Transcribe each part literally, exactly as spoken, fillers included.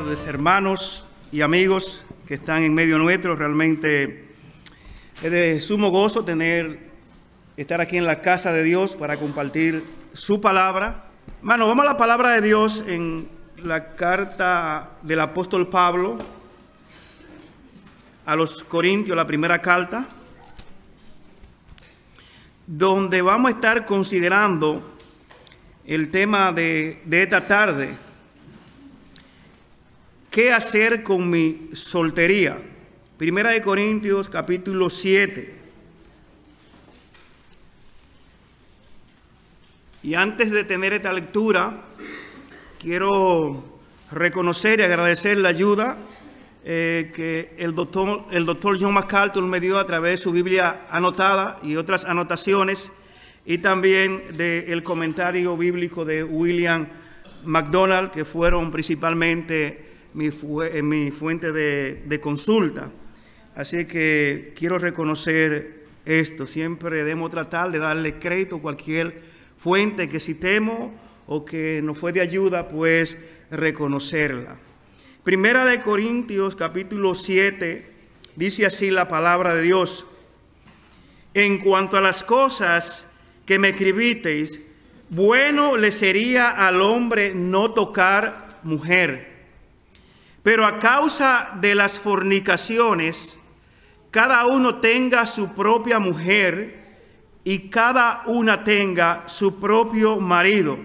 tardes, hermanos y amigos que están en medio nuestro. Realmente es de sumo gozo tener, estar aquí en la casa de Dios para compartir su palabra. Hermanos, vamos a la palabra de Dios en la carta del apóstol Pablo a los Corintios, la primera carta, donde vamos a estar considerando el tema de, de esta tarde: ¿qué hacer con mi soltería? Primera de Corintios, capítulo siete. Y antes de tener esta lectura, quiero reconocer y agradecer la ayuda eh, que el doctor, el doctor John MacArthur me dio a través de su Biblia anotada y otras anotaciones, y también del comentario bíblico de William MacDonald, que fueron principalmente mi, fu mi fuente de, de consulta. Así que quiero reconocer esto. Siempre debemos tratar de darle crédito a cualquier fuente que citemos o que nos fue de ayuda, pues reconocerla. Primera de Corintios, capítulo siete, dice así la palabra de Dios: en cuanto a las cosas que me escribisteis, bueno le sería al hombre no tocar mujer. Pero a causa de las fornicaciones, cada uno tenga su propia mujer y cada una tenga su propio marido.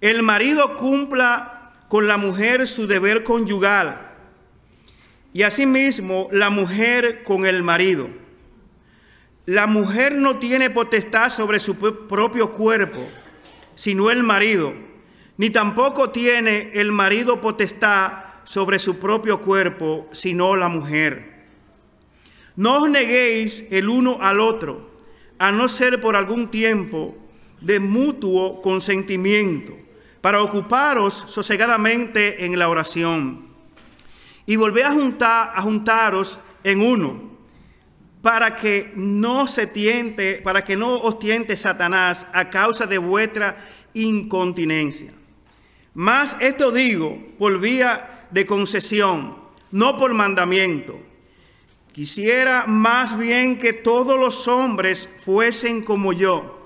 El marido cumpla con la mujer su deber conyugal, y asimismo la mujer con el marido. La mujer no tiene potestad sobre su propio cuerpo, sino el marido, ni tampoco tiene el marido potestad sobre su propio cuerpo, sino la mujer. No os neguéis el uno al otro, a no ser por algún tiempo de mutuo consentimiento, para ocuparos sosegadamente en la oración. Y volved a, juntar, a juntaros en uno, para que no se tiente, para que no os tiente Satanás a causa de vuestra incontinencia. Mas esto digo por vía de concesión, no por mandamiento. Quisiera más bien que todos los hombres fuesen como yo,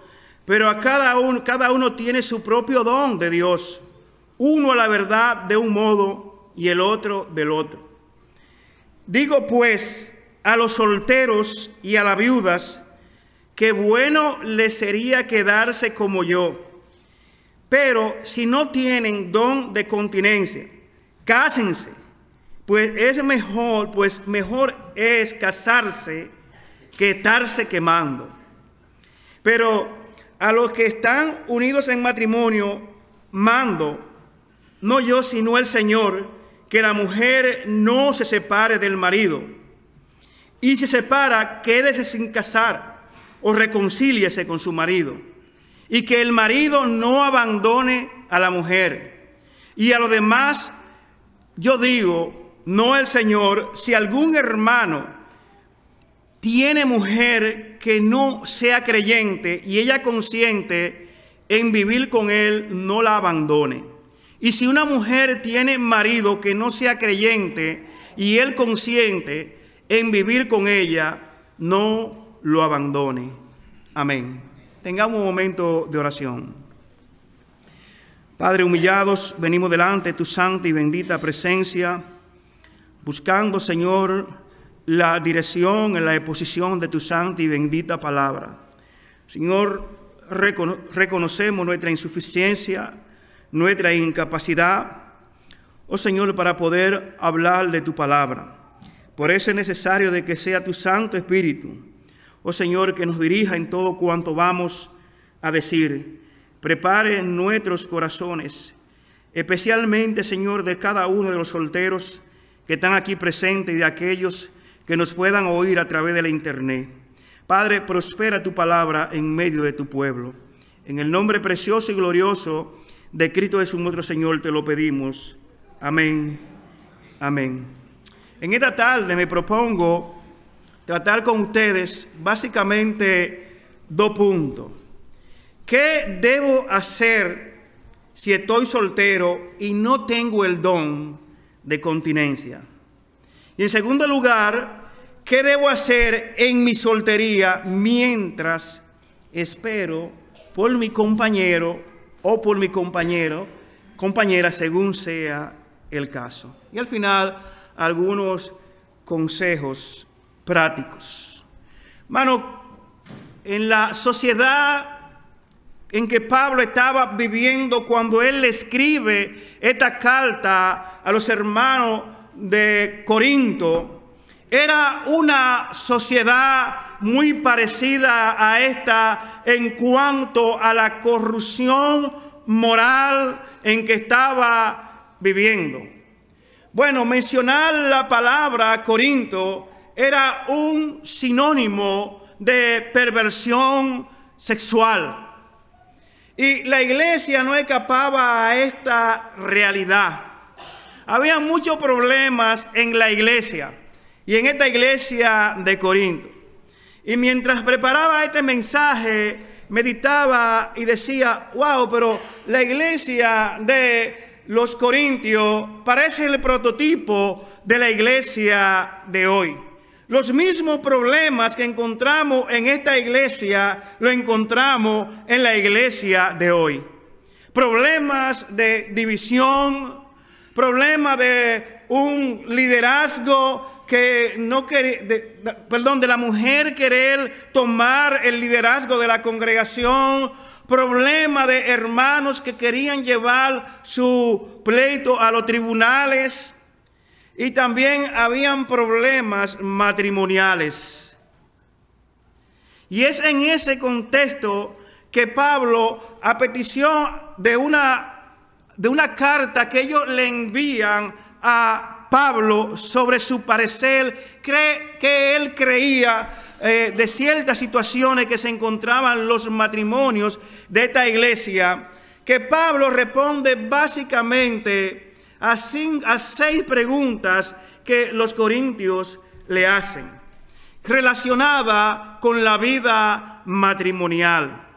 pero a cada uno, cada uno tiene su propio don de Dios, uno a la verdad de un modo y el otro del otro. Digo pues a los solteros y a las viudas, que bueno les sería quedarse como yo. Pero si no tienen don de continencia, cásense, pues es mejor, pues mejor es casarse que estarse quemando. Pero a los que están unidos en matrimonio, mando, no yo sino el Señor, que la mujer no se separe del marido. Y si se separa, quédese sin casar o reconcíliese con su marido. Y que el marido no abandone a la mujer. Y a lo demás, yo digo, no el Señor, si algún hermano tiene mujer que no sea creyente y ella consiente en vivir con él, no la abandone. Y si una mujer tiene marido que no sea creyente y él consiente en vivir con ella, no lo abandone. Amén. Tengamos un momento de oración. Padre, humillados venimos delante de tu santa y bendita presencia, buscando, Señor, la dirección en la exposición de tu santa y bendita palabra. Señor, recono- reconocemos nuestra insuficiencia, nuestra incapacidad, oh Señor, para poder hablar de tu palabra. Por eso es necesario de que sea tu Santo Espíritu, oh Señor, que nos dirija en todo cuanto vamos a decir. Prepare nuestros corazones, especialmente, Señor, de cada uno de los solteros que están aquí presentes y de aquellos que nos puedan oír a través de la internet. Padre, prospera tu palabra en medio de tu pueblo. En el nombre precioso y glorioso de Cristo Jesús nuestro Señor te lo pedimos. Amén. Amén. En esta tarde me propongo tratar con ustedes básicamente dos puntos. ¿Qué debo hacer si estoy soltero y no tengo el don de continencia? Y en segundo lugar, ¿qué debo hacer en mi soltería mientras espero por mi compañero o por mi compañero, compañera, según sea el caso? Y al final, algunos consejos prácticos. Hermano, en la sociedad en que Pablo estaba viviendo cuando él le escribe esta carta a los hermanos de Corinto, era una sociedad muy parecida a esta en cuanto a la corrupción moral en que estaba viviendo. Bueno, mencionar la palabra Corinto era un sinónimo de perversión sexual. Y la iglesia no escapaba a esta realidad. Había muchos problemas en la iglesia y en esta iglesia de Corinto. Y mientras preparaba este mensaje, meditaba y decía, wow, pero la iglesia de los Corintios parece el prototipo de la iglesia de hoy. Los mismos problemas que encontramos en esta iglesia, lo encontramos en la iglesia de hoy. Problemas de división, problemas de un liderazgo que no quería, de, perdón, de la mujer querer tomar el liderazgo de la congregación, problema de hermanos que querían llevar su pleito a los tribunales. Y también habían problemas matrimoniales. Y es en ese contexto que Pablo, a petición de una, de una carta que ellos le envían a Pablo sobre su parecer, cree que él creía eh, de ciertas situaciones que se encontraban los matrimonios de esta iglesia, que Pablo responde básicamente A, cinco, a seis preguntas que los corintios le hacen, relacionada con la vida matrimonial.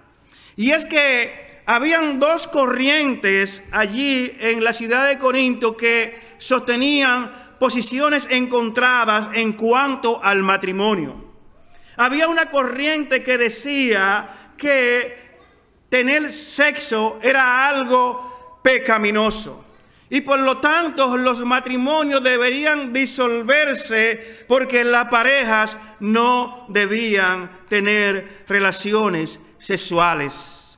Y es que habían dos corrientes allí en la ciudad de Corinto que sostenían posiciones encontradas en cuanto al matrimonio. Había una corriente que decía que tener sexo era algo pecaminoso. Y por lo tanto, los matrimonios deberían disolverse porque las parejas no debían tener relaciones sexuales.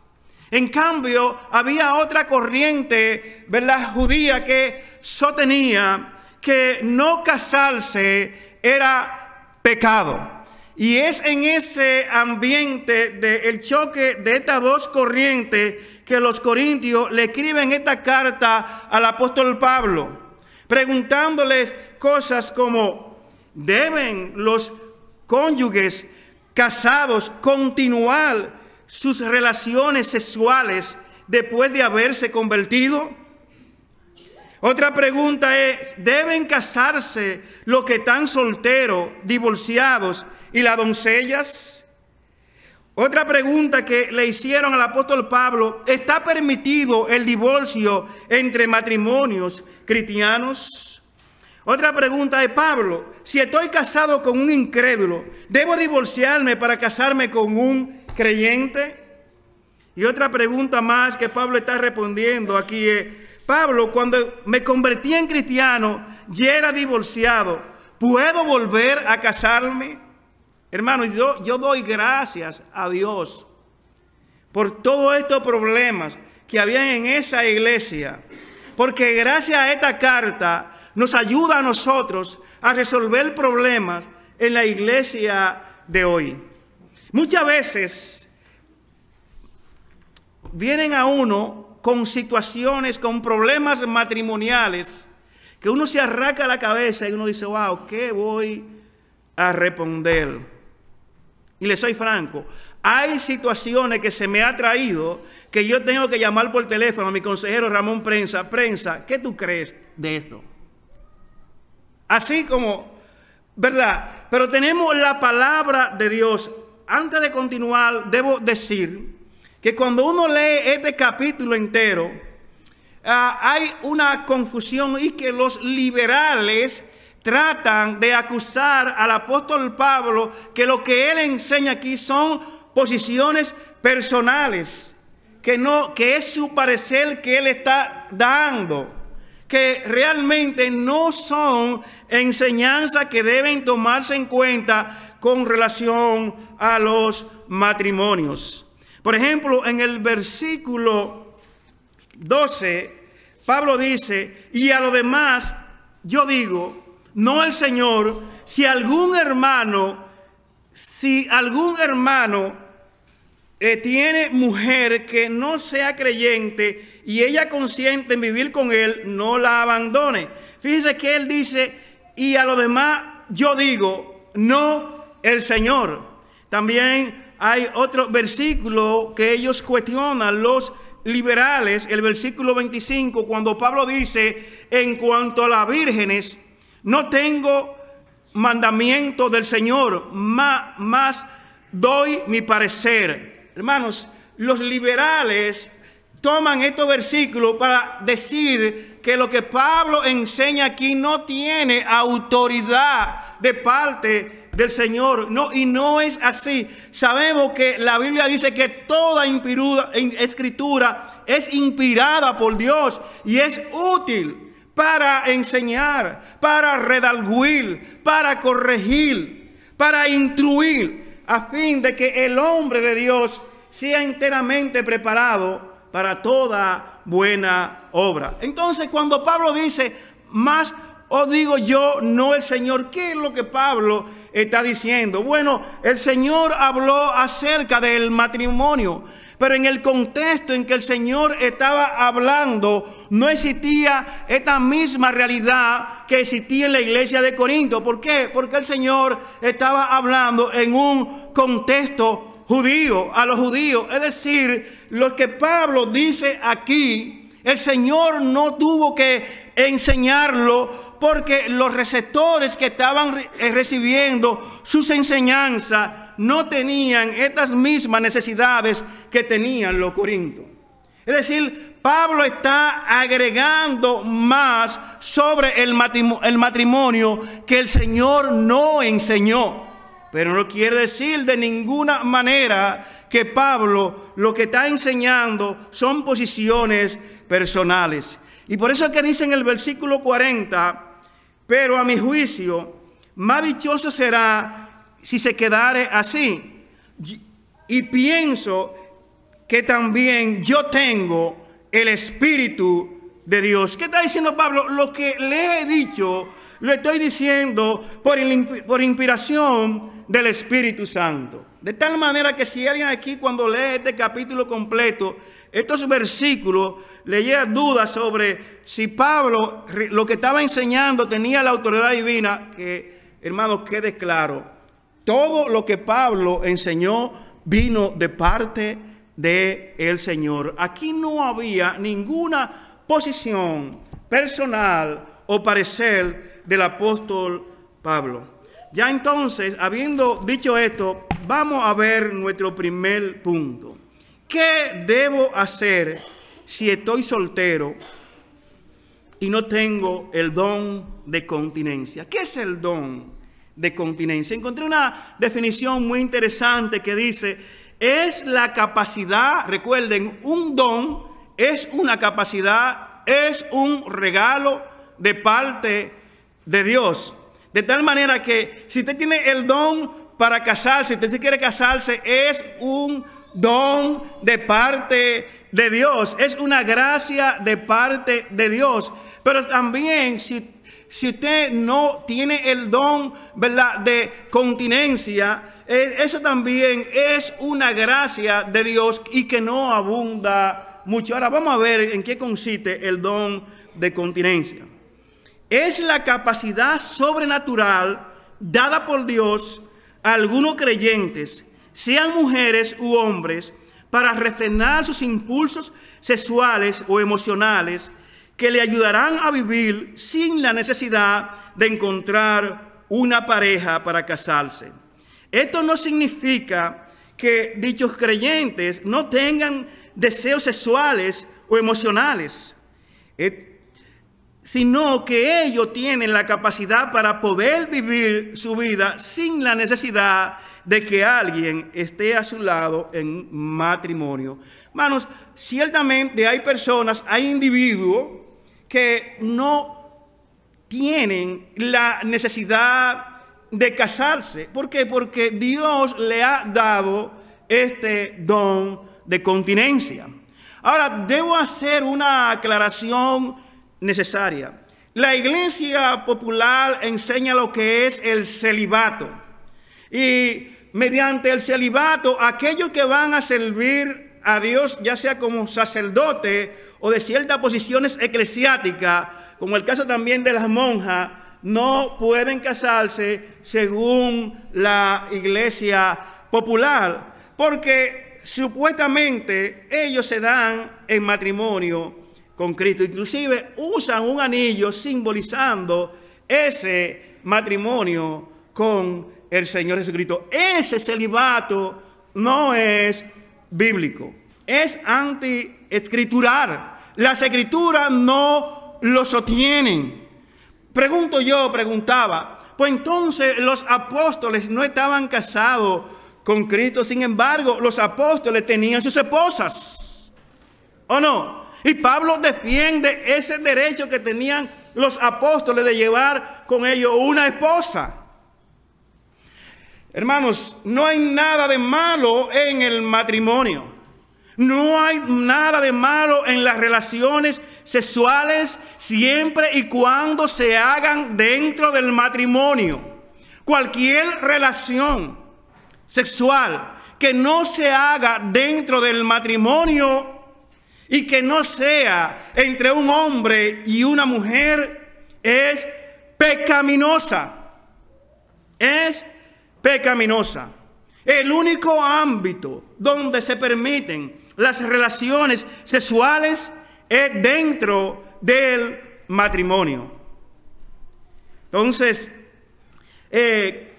En cambio, había otra corriente, ¿verdad?, judía, que sostenía que no casarse era pecado. Y es en ese ambiente del choque de estas dos corrientes que los corintios le escriben esta carta al apóstol Pablo, preguntándoles cosas como, ¿deben los cónyuges casados continuar sus relaciones sexuales después de haberse convertido? Otra pregunta es, ¿deben casarse los que están solteros, divorciados y las doncellas? Otra pregunta que le hicieron al apóstol Pablo, ¿está permitido el divorcio entre matrimonios cristianos? Otra pregunta de Pablo, si estoy casado con un incrédulo, ¿debo divorciarme para casarme con un creyente? Y otra pregunta más que Pablo está respondiendo aquí es, Pablo, cuando me convertí en cristiano, ya era divorciado, ¿puedo volver a casarme? Hermano, yo, yo doy gracias a Dios por todos estos problemas que había en esa iglesia, porque gracias a esta carta nos ayuda a nosotros a resolver problemas en la iglesia de hoy. Muchas veces vienen a uno con situaciones, con problemas matrimoniales, que uno se arranca la cabeza y uno dice, wow, ¿qué voy a responder? Y le soy franco, hay situaciones que se me ha traído que yo tengo que llamar por teléfono a mi consejero Ramón Prensa. Prensa, ¿qué tú crees de esto? Así como, ¿verdad? Pero tenemos la palabra de Dios. Antes de continuar, debo decir que cuando uno lee este capítulo entero, hay una confusión y que los liberales tratan de acusar al apóstol Pablo que lo que él enseña aquí son posiciones personales, que no, que es su parecer que él está dando, que realmente no son enseñanzas que deben tomarse en cuenta con relación a los matrimonios. Por ejemplo, en el versículo doce, Pablo dice: y a lo demás yo digo, no el Señor, si algún hermano, si algún hermano eh, tiene mujer que no sea creyente y ella consiente en vivir con él, no la abandone. Fíjense que él dice, y a lo demás yo digo, no el Señor. También hay otro versículo que ellos cuestionan, los liberales, el versículo veinticinco, cuando Pablo dice, en cuanto a las vírgenes, no tengo mandamiento del Señor, más, más doy mi parecer. Hermanos, los liberales toman estos versículos para decir que lo que Pablo enseña aquí no tiene autoridad de parte del Señor. No, y no es así. Sabemos que la Biblia dice que toda escritura es inspirada por Dios y es útil para enseñar, para redarguir, para corregir, para instruir, a fin de que el hombre de Dios sea enteramente preparado para toda buena obra. Entonces, cuando Pablo dice, más os digo yo, no el Señor, ¿qué es lo que Pablo está diciendo? Bueno, el Señor habló acerca del matrimonio, pero en el contexto en que el Señor estaba hablando, no existía esta misma realidad que existía en la iglesia de Corinto. ¿Por qué? Porque el Señor estaba hablando en un contexto judío, a los judíos. Es decir, lo que Pablo dice aquí, el Señor no tuvo que enseñarlo, porque los receptores que estaban recibiendo sus enseñanzas no tenían estas mismas necesidades que tenían los corintios. Es decir, Pablo está agregando más sobre el matrimonio, el matrimonio que el Señor no enseñó. Pero no quiere decir de ninguna manera que Pablo lo que está enseñando son posiciones personales. Y por eso es que dice en el versículo cuarenta, pero a mi juicio, más dichoso será si se quedare así, y pienso que también yo tengo el Espíritu de Dios. ¿Qué está diciendo Pablo? Lo que le he dicho, lo estoy diciendo por, por inspiración del Espíritu Santo. De tal manera que si alguien aquí cuando lee este capítulo completo, estos versículos, le llegan dudas sobre si Pablo lo que estaba enseñando tenía la autoridad divina, que hermanos quede claro. Todo lo que Pablo enseñó vino de parte del Señor. Aquí no había ninguna posición personal o parecer del apóstol Pablo. Ya entonces, habiendo dicho esto, vamos a ver nuestro primer punto. ¿Qué debo hacer si estoy soltero y no tengo el don de continencia? ¿Qué es el don de continencia? Encontré una definición muy interesante que dice, es la capacidad, recuerden, un don es una capacidad, es un regalo de parte de Dios. De tal manera que si usted tiene el don para casarse, si usted quiere casarse, es un don de parte de Dios, es una gracia de parte de Dios. Pero también si usted Si usted no tiene el don, ¿verdad?, de continencia, eso también es una gracia de Dios y que no abunda mucho. Ahora vamos a ver en qué consiste el don de continencia. Es la capacidad sobrenatural dada por Dios a algunos creyentes, sean mujeres u hombres, para refrenar sus impulsos sexuales o emocionales, que le ayudarán a vivir sin la necesidad de encontrar una pareja para casarse. Esto no significa que dichos creyentes no tengan deseos sexuales o emocionales, sino que ellos tienen la capacidad para poder vivir su vida sin la necesidad de que alguien esté a su lado en matrimonio. Hermanos, ciertamente hay personas, hay individuos que no tienen la necesidad de casarse. ¿Por qué? Porque Dios le ha dado este don de continencia. Ahora, debo hacer una aclaración necesaria. La iglesia popular enseña lo que es el celibato. Y mediante el celibato, aquellos que van a servir a Dios, ya sea como sacerdote o de ciertas posiciones eclesiásticas, como el caso también de las monjas, no pueden casarse según la iglesia popular, porque supuestamente ellos se dan en matrimonio con Cristo. Inclusive usan un anillo simbolizando ese matrimonio con el Señor Jesucristo. Ese celibato no es bíblico, es antiescritural. Las escrituras no lo sostienen. Pregunto yo, preguntaba, pues entonces los apóstoles no estaban casados con Cristo, sin embargo, los apóstoles tenían sus esposas, ¿o no? Y Pablo defiende ese derecho que tenían los apóstoles de llevar con ellos una esposa. Hermanos, no hay nada de malo en el matrimonio, no hay nada de malo en las relaciones sexuales, siempre y cuando se hagan dentro del matrimonio. Cualquier relación sexual que no se haga dentro del matrimonio y que no sea entre un hombre y una mujer es pecaminosa, es pecaminosa. El único ámbito donde se permiten las relaciones sexuales es dentro del matrimonio. Entonces, eh,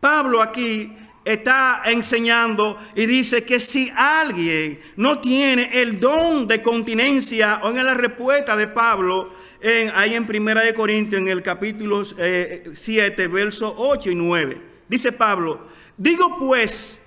Pablo aquí está enseñando y dice que si alguien no tiene el don de continencia, o en la respuesta de Pablo, en, ahí en Primera de Corintios, en el capítulo eh, siete, versos ocho y nueve, dice Pablo: digo pues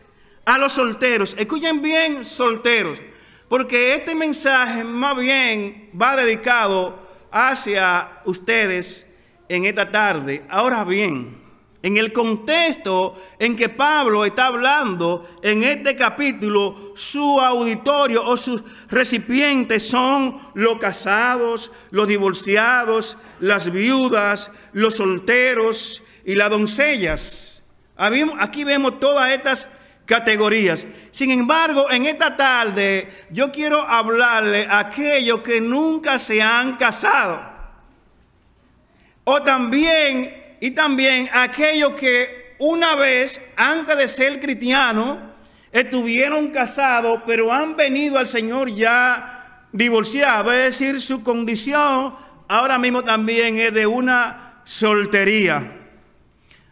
a los solteros, escuchen bien, solteros, porque este mensaje más bien va dedicado hacia ustedes en esta tarde. Ahora bien, en el contexto en que Pablo está hablando en este capítulo, su auditorio o sus recipientes son los casados, los divorciados, las viudas, los solteros y las doncellas. Aquí vemos todas estas categorías. Sin embargo, en esta tarde yo quiero hablarle a aquellos que nunca se han casado, o también y también a aquellos que una vez antes de ser cristianos estuvieron casados, pero han venido al Señor ya divorciados. Es decir, su condición ahora mismo también es de una soltería.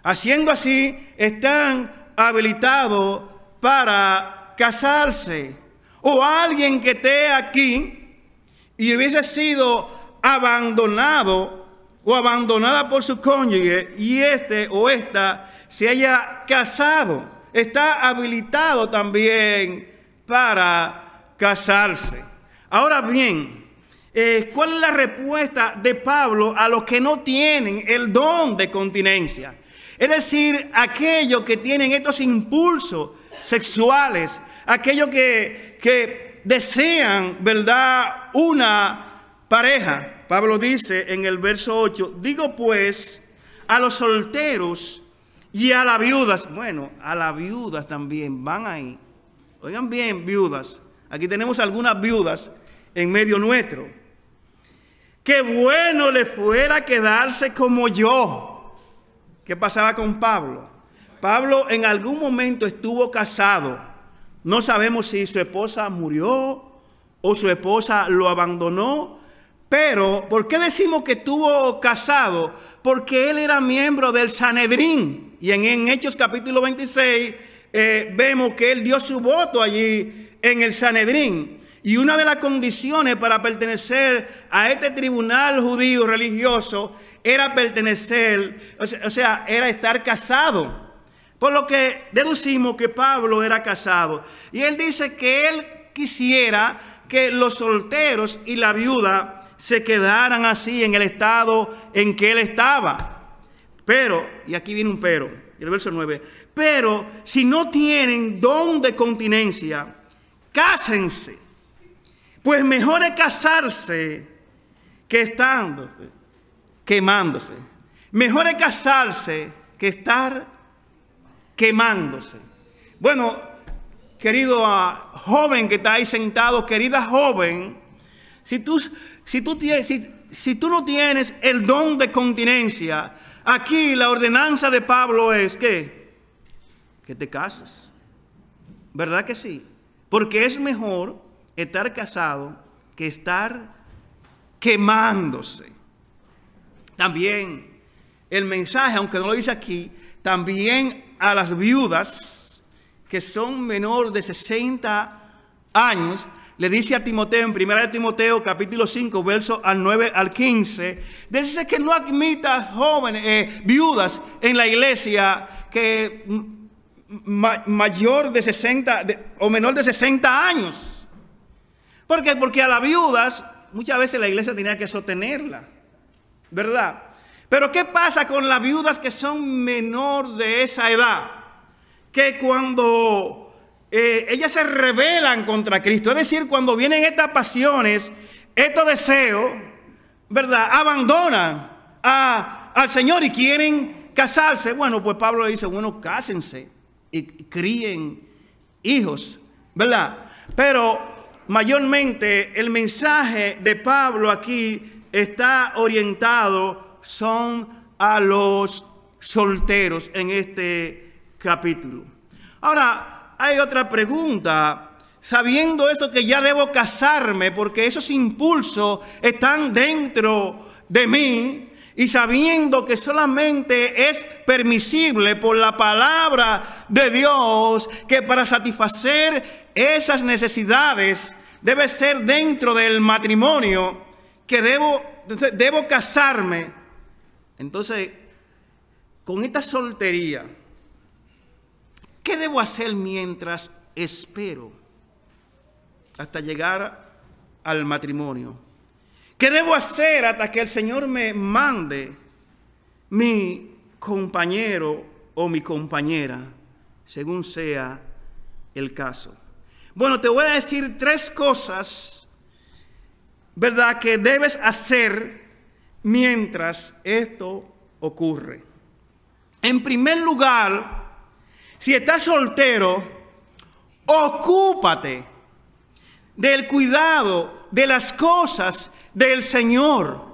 Haciendo así, están habilitado para casarse. O alguien que esté aquí y hubiese sido abandonado o abandonada por su cónyuge y este o esta se haya casado, está habilitado también para casarse. Ahora bien, eh, ¿cuál es la respuesta de Pablo a los que no tienen el don de continencia? Es decir, aquellos que tienen estos impulsos sexuales, aquellos que, que desean, ¿verdad?, una pareja. Pablo dice en el verso ocho, digo pues a los solteros y a las viudas. Bueno, a las viudas también van ahí. Oigan bien, viudas. Aquí tenemos algunas viudas en medio nuestro. Qué bueno le fuera quedarse como yo. ¿Qué pasaba con Pablo? Pablo en algún momento estuvo casado. No sabemos si su esposa murió o su esposa lo abandonó. Pero, ¿por qué decimos que estuvo casado? Porque él era miembro del Sanedrín. Y en, en Hechos capítulo veintiséis eh, vemos que él dio su voto allí en el Sanedrín. Y una de las condiciones para pertenecer a este tribunal judío religioso era pertenecer, o sea, o sea, era estar casado. Por lo que deducimos que Pablo era casado. Y él dice que él quisiera que los solteros y la viuda se quedaran así en el estado en que él estaba. Pero, y aquí viene un pero, el verso nueve. Pero si no tienen don de continencia, cásense. Pues mejor es casarse que estándose, quemándose. Mejor es casarse que estar quemándose. Bueno, querido uh, joven que está ahí sentado, querida joven, si tú, si, tú tienes, si, si tú no tienes el don de continencia, aquí la ordenanza de Pablo es que, que te cases. ¿Verdad que sí? Porque es mejor estar casado que estar quemándose. También el mensaje, aunque no lo dice aquí, también a las viudas que son menor de sesenta años, le dice a Timoteo, en Primera de Timoteo, capítulo cinco, versos al nueve al quince, dice que no admitas jóvenes, eh, viudas en la iglesia que ma mayor de sesenta de, o menor de sesenta años. ¿Por qué? Porque a las viudas muchas veces la iglesia tenía que sostenerla, ¿verdad? Pero ¿qué pasa con las viudas que son menor de esa edad? Que cuando eh, ellas se rebelan contra Cristo, es decir, cuando vienen estas pasiones, estos deseos, ¿verdad? Abandonan a, al Señor y quieren casarse. Bueno, pues Pablo le dice, bueno, cásense y críen hijos, ¿verdad? Pero mayormente el mensaje de Pablo aquí está orientado son a los solteros en este capítulo. Ahora, hay otra pregunta. Sabiendo eso que ya debo casarme porque esos impulsos están dentro de mí y sabiendo que solamente es permisible por la palabra de Dios que para satisfacer esas necesidades debe ser dentro del matrimonio que debo, debo casarme. Entonces, con esta soltería, ¿qué debo hacer mientras espero hasta llegar al matrimonio? ¿Qué debo hacer hasta que el Señor me mande mi compañero o mi compañera, según sea el caso? Bueno, te voy a decir tres cosas, ¿verdad?, que debes hacer mientras esto ocurre. En primer lugar, si estás soltero, ocúpate del cuidado de las cosas del Señor,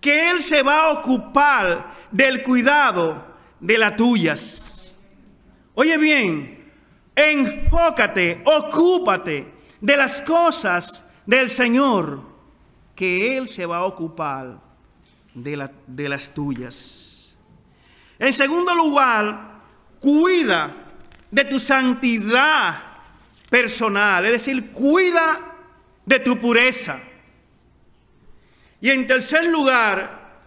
que Él se va a ocupar del cuidado de las tuyas. Oye bien. Enfócate, ocúpate de las cosas del Señor, que Él se va a ocupar de, la, de las tuyas. En segundo lugar, cuida de tu santidad personal, es decir, cuida de tu pureza. Y en tercer lugar,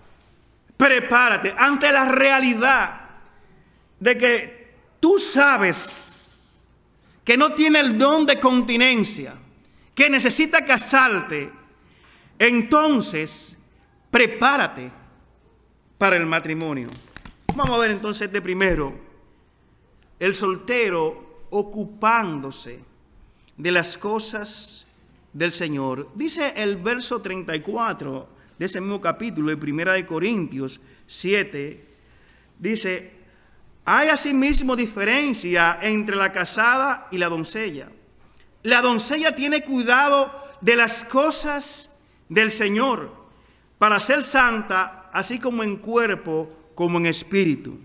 prepárate ante la realidad de que tú sabes que no tiene el don de continencia, que necesita casarte. Entonces, prepárate para el matrimonio. Vamos a ver entonces de primero, el soltero ocupándose de las cosas del Señor. Dice el verso treinta y cuatro de ese mismo capítulo, de Primera de Corintios siete, dice: hay asimismo diferencia entre la casada y la doncella. La doncella tiene cuidado de las cosas del Señor para ser santa, así como en cuerpo como en espíritu.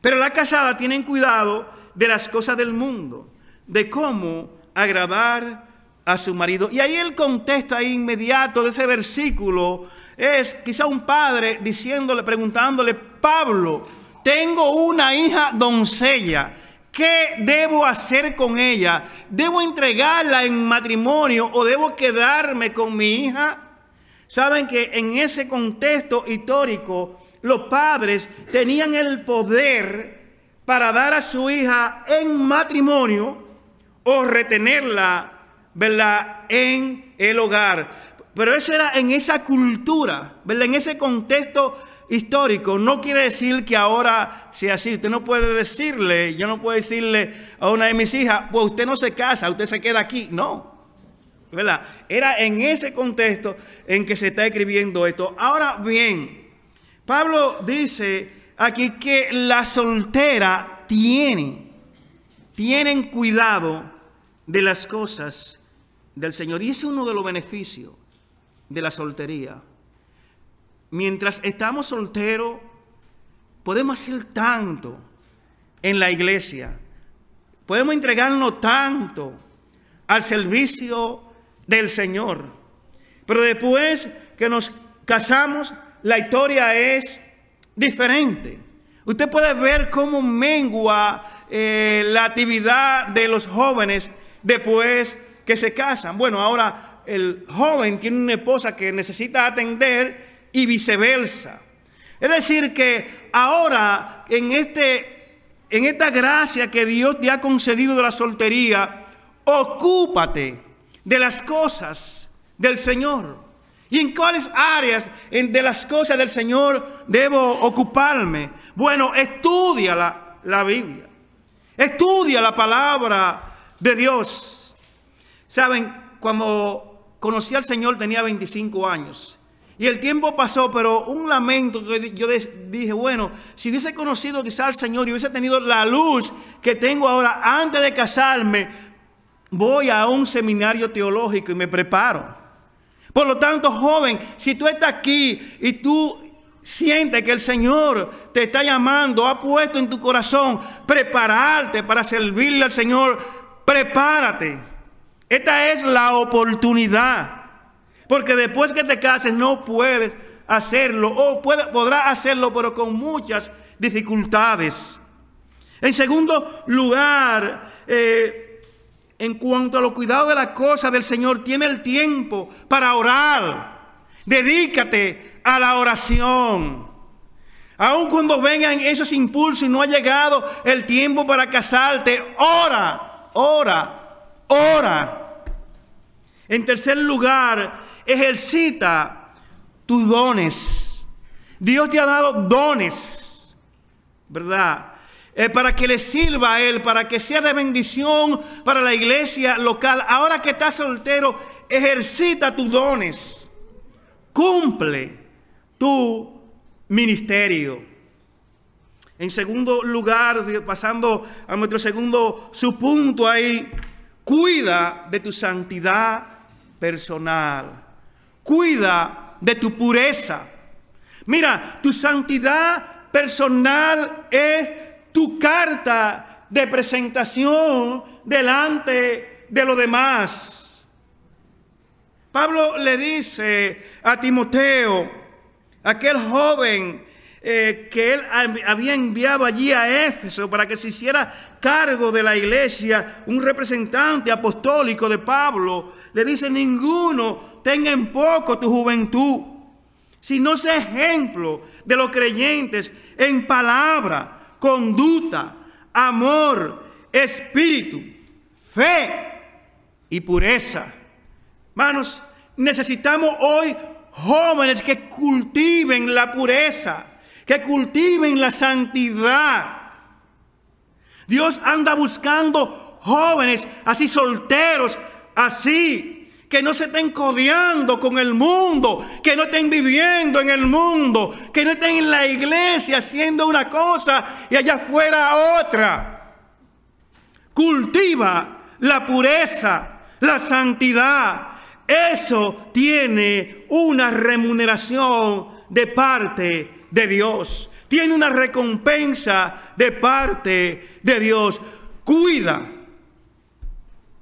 Pero la casada tiene cuidado de las cosas del mundo, de cómo agradar a su marido. Y ahí el contexto ahí inmediato de ese versículo es quizá un padre diciéndole, preguntándole, Pablo, tengo una hija doncella ¿Qué debo hacer con ella? ¿Debo entregarla en matrimonio o debo quedarme con mi hija? Saben que en ese contexto histórico, los padres tenían el poder para dar a su hija en matrimonio o retenerla, ¿verdad?, en el hogar. Pero eso era en esa cultura, ¿verdad?, en ese contexto histórico. No quiere decir que ahora sea así. Usted no puede decirle, yo no puedo decirle a una de mis hijas, pues usted no se casa, usted se queda aquí. No. ¿Verdad? Era en ese contexto en que se está escribiendo esto. Ahora bien, Pablo dice aquí que la soltera tiene, tienen cuidado de las cosas del Señor. Y ese es uno de los beneficios de la soltería. Mientras estamos solteros, podemos hacer tanto en la iglesia. Podemos entregarnos tanto al servicio del Señor. Pero después que nos casamos, la historia es diferente. Usted puede ver cómo mengua eh, la actividad de los jóvenes después que se casan. Bueno, ahora el joven tiene una esposa que necesita atender y viceversa. Es decir que ahora en, este, en esta gracia que Dios te ha concedido de la soltería, ocúpate de las cosas del Señor. ¿Y en cuáles áreas de las cosas del Señor debo ocuparme? Bueno, estudia la, la Biblia. Estudia la palabra de Dios. Saben, cuando conocí al Señor tenía veinticinco años. Y el tiempo pasó, pero un lamento que yo dije, bueno, si hubiese conocido quizá al Señor y hubiese tenido la luz que tengo ahora antes de casarme, voy a un seminario teológico y me preparo. Por lo tanto, joven, si tú estás aquí y tú sientes que el Señor te está llamando, ha puesto en tu corazón prepararte para servirle al Señor, prepárate. Esta es la oportunidad. Porque después que te cases no puedes hacerlo, o puede, podrás hacerlo, pero con muchas dificultades. En segundo lugar, eh, en cuanto a los cuidados de las cosas del Señor, tiene el tiempo para orar. Dedícate a la oración. Aun cuando vengan esos impulsos y no ha llegado el tiempo para casarte, ora, ora, ora. En tercer lugar, ejercita tus dones. Dios te ha dado dones, ¿verdad?, Eh, para que le sirva a Él, para que sea de bendición para la iglesia local. Ahora que estás soltero, ejercita tus dones. Cumple tu ministerio. En segundo lugar, pasando a nuestro segundo subpunto ahí, cuida de tu santidad personal. Cuida de tu pureza. Mira, tu santidad personal es tu carta de presentación delante de los demás. Pablo le dice a Timoteo, aquel joven eh, que él había enviado allí a Éfeso para que se hiciera cargo de la iglesia, un representante apostólico de Pablo, le dice: ninguno tenga en poco tu juventud, sino sé ejemplo de los creyentes en palabra, conducta, amor, espíritu, fe y pureza. Hermanos, necesitamos hoy jóvenes que cultiven la pureza, que cultiven la santidad. Dios anda buscando jóvenes así, solteros, así, que no se estén codeando con el mundo, que no estén viviendo en el mundo, que no estén en la iglesia haciendo una cosa y allá afuera otra. Cultiva la pureza, la santidad. Eso tiene una remuneración de parte de Dios. Tiene una recompensa de parte de Dios. Cuida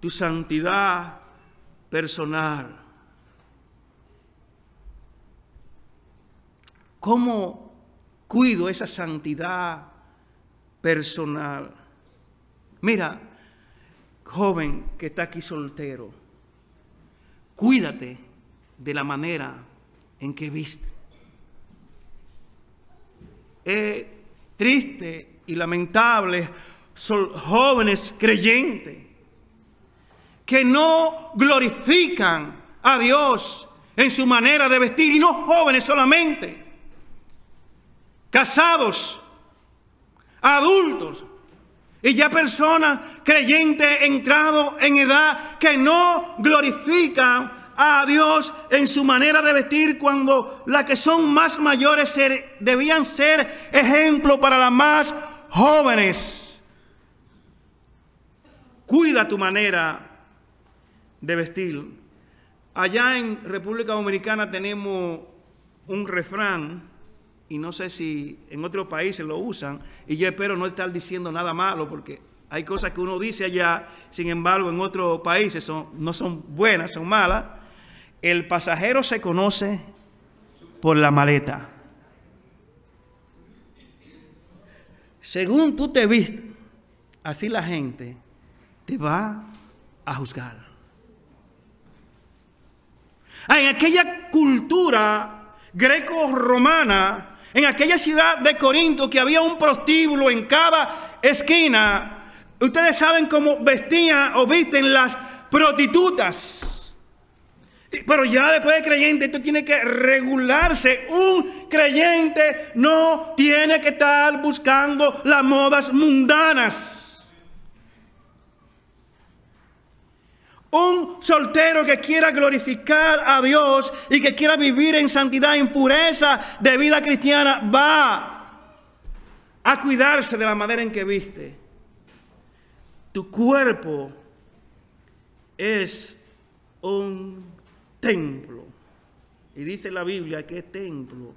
tu santidad personal. ¿Cómo cuido esa santidad personal? Mira, joven que está aquí soltero, cuídate de la manera en que viste. Es triste y lamentable, son jóvenes creyentes que no glorifican a Dios en su manera de vestir, y no jóvenes solamente, casados, adultos, y ya personas creyentes entrados en edad que no glorifican a Dios en su manera de vestir, cuando las que son más mayores ser, debían ser ejemplo para las más jóvenes. Cuida tu manera de vestir. Allá en República Dominicana tenemos un refrán, y no sé si en otros países lo usan, y yo espero no estar diciendo nada malo, porque hay cosas que uno dice allá, sin embargo en otros países son, no son buenas, son malas. El pasajero se conoce por la maleta. Según tú te vistes, así la gente te va a juzgar. En aquella cultura greco-romana, en aquella ciudad de Corinto, que había un prostíbulo en cada esquina, ustedes saben cómo vestían o visten las prostitutas. Pero ya después de creyente, esto tiene que regularse. Un creyente no tiene que estar buscando las modas mundanas. Un soltero que quiera glorificar a Dios y que quiera vivir en santidad, en pureza de vida cristiana, va a cuidarse de la manera en que viste. Tu cuerpo es un templo. Y dice la Biblia que es templo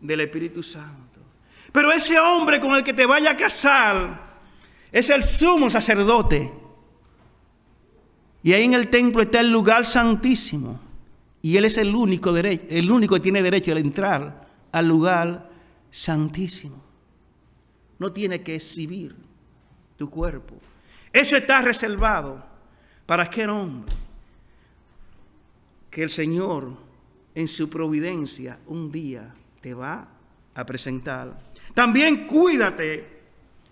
del Espíritu Santo. Pero ese hombre con el que te vaya a casar es el sumo sacerdote. Y ahí en el templo está el lugar santísimo. Y él es el único, derecho, el único que tiene derecho de entrar al lugar santísimo. No tiene que exhibir tu cuerpo. Eso está reservado para aquel hombre que el Señor en su providencia un día te va a presentar. También cuídate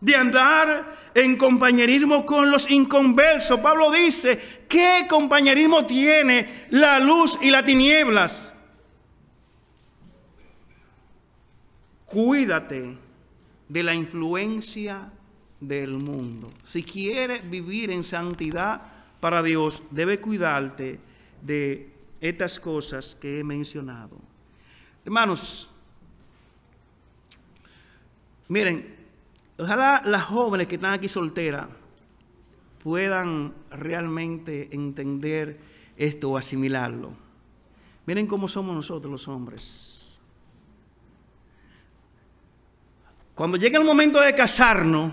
de andar en compañerismo con los inconversos. Pablo dice, ¿qué compañerismo tiene la luz y las tinieblas? Cuídate de la influencia del mundo. Si quieres vivir en santidad para Dios, debes cuidarte de estas cosas que he mencionado. Hermanos, miren, ojalá las jóvenes que están aquí solteras puedan realmente entender esto o asimilarlo. Miren cómo somos nosotros los hombres. Cuando llega el momento de casarnos,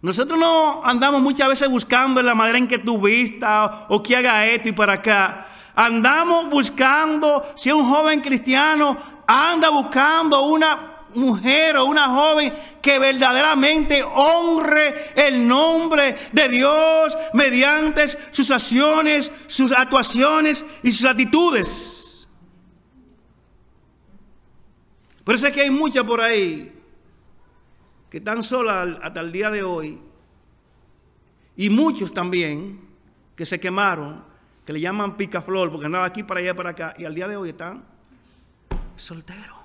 nosotros no andamos muchas veces buscando la manera en que tú vistas o que haga esto y para acá. Andamos buscando, si un joven cristiano anda buscando una mujer o una joven que verdaderamente honre el nombre de Dios mediante sus acciones, sus actuaciones y sus actitudes. Por eso es que hay muchas por ahí que están solas hasta el día de hoy, y muchos también que se quemaron, que le llaman picaflor, porque andaba aquí para allá para acá, y al día de hoy están solteros.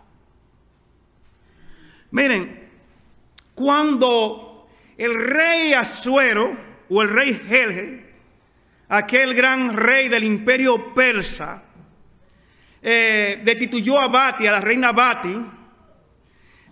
Miren, cuando el rey Asuero, o el rey Jerje, aquel gran rey del imperio persa, eh, destituyó a Bati, a la reina Bati,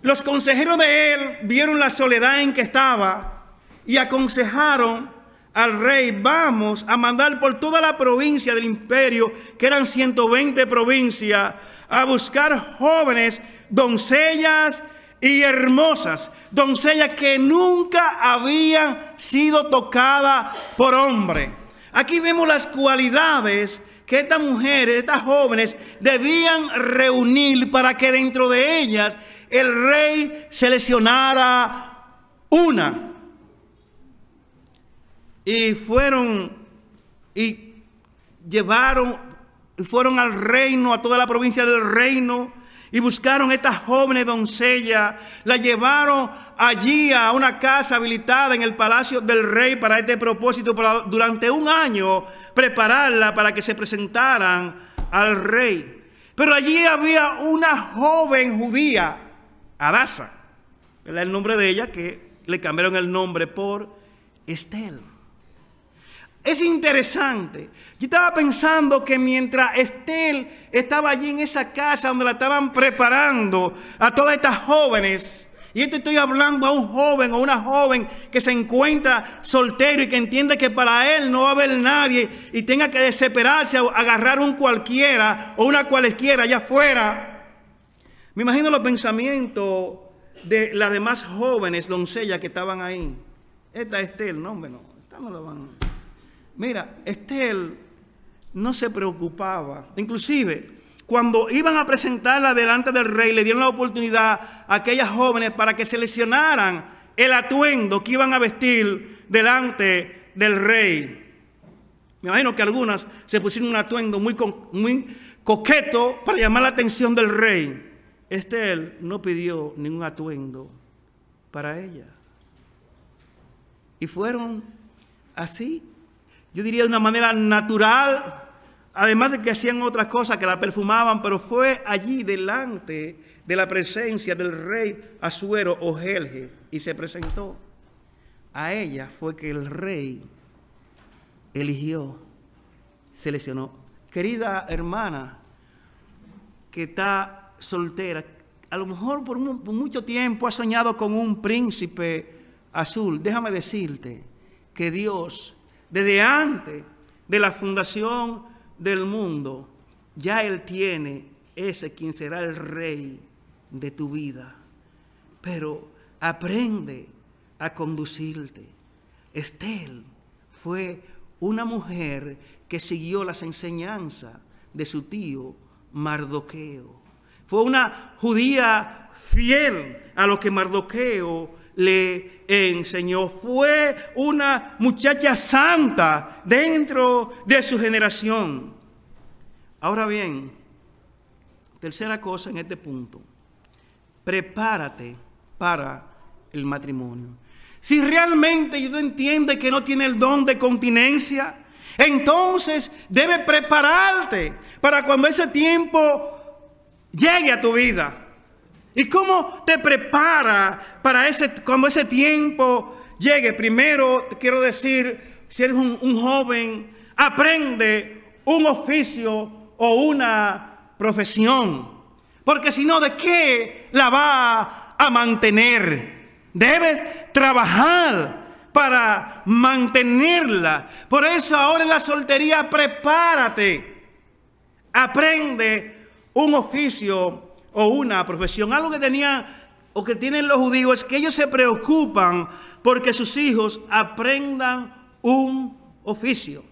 los consejeros de él vieron la soledad en que estaba y aconsejaron al rey, vamos a mandar por toda la provincia del imperio, que eran ciento veinte provincias, a buscar jóvenes, doncellas y hermosas, doncellas que nunca habían sido tocadas por hombre. Aquí vemos las cualidades que estas mujeres, estas jóvenes, debían reunir para que dentro de ellas el rey seleccionara una. y fueron y llevaron y fueron al reino, a toda la provincia del reino, y buscaron a estas jóvenes doncellas, la llevaron allí a una casa habilitada en el palacio del rey para este propósito, para durante un año prepararla para que se presentaran al rey. Pero allí había una joven judía, Adasa, ¿verdad? El nombre de ella, que le cambiaron el nombre por Ester. Es interesante. Yo estaba pensando que mientras Ester estaba allí en esa casa donde la estaban preparando a todas estas jóvenes, y esto estoy hablando a un joven o una joven que se encuentra soltero y que entiende que para él no va a haber nadie y tenga que desesperarse o agarrar un cualquiera o una cualesquiera allá afuera. Me imagino los pensamientos de las demás jóvenes doncellas que estaban ahí. Esta es Ester, no hombre, no, esta no la van. Mira, Ester no se preocupaba. Inclusive, cuando iban a presentarla delante del rey, le dieron la oportunidad a aquellas jóvenes para que seleccionaran el atuendo que iban a vestir delante del rey. Me imagino que algunas se pusieron un atuendo muy, co muy coqueto para llamar la atención del rey. Ester no pidió ningún atuendo para ella. Y fueron así, yo diría de una manera natural, además de que hacían otras cosas que la perfumaban, pero fue allí delante de la presencia del rey Asuero o Jerje y se presentó. A ella fue que el rey eligió, seleccionó. Querida hermana que está soltera, a lo mejor por, un, por mucho tiempo ha soñado con un príncipe azul. Déjame decirte que Dios, desde antes de la fundación del mundo, ya Él tiene ese quien será el rey de tu vida. Pero aprende a conducirte. Ester fue una mujer que siguió las enseñanzas de su tío Mardoqueo. Fue una judía fiel a lo que Mardoqueo le enseñó. Fue una muchacha santa dentro de su generación. Ahora bien, tercera cosa en este punto. Prepárate para el matrimonio. Si realmente uno entiende que no tiene el don de continencia, entonces debe prepararte para cuando ese tiempo llegue a tu vida. ¿Y cómo te prepara para ese, cuando ese tiempo llegue? Primero, te quiero decir, si eres un, un joven, aprende un oficio o una profesión. Porque si no, ¿de qué la va a mantener? Debes trabajar para mantenerla. Por eso ahora en la soltería, prepárate. Aprende un oficio o una profesión. Algo que tenía o que tienen los judíos es que ellos se preocupan porque sus hijos aprendan un oficio.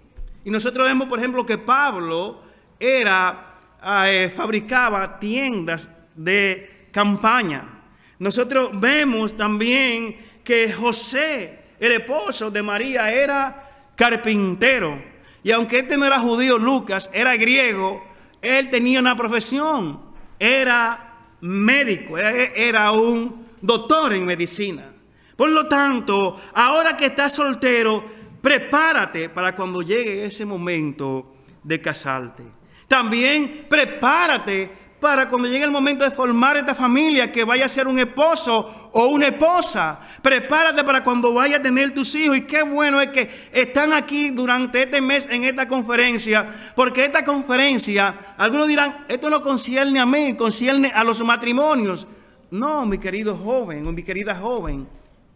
Y nosotros vemos, por ejemplo, que Pablo era, eh, fabricaba tiendas de campaña. Nosotros vemos también que José, el esposo de María, era carpintero. Y aunque este no era judío, Lucas era griego, él tenía una profesión, era médico, era un doctor en medicina. Por lo tanto, ahora que estás soltero, prepárate para cuando llegue ese momento de casarte. También prepárate para cuando llegue el momento de formar esta familia, que vaya a ser un esposo o una esposa. Prepárate para cuando vaya a tener tus hijos. Y qué bueno es que están aquí durante este mes en esta conferencia, porque esta conferencia, algunos dirán, esto no concierne a mí, concierne a los matrimonios. No, mi querido joven o mi querida joven,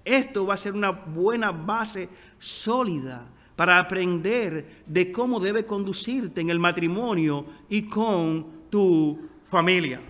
esto va a ser una buena base sólida para aprender de cómo debe conducirte en el matrimonio y con tu familia.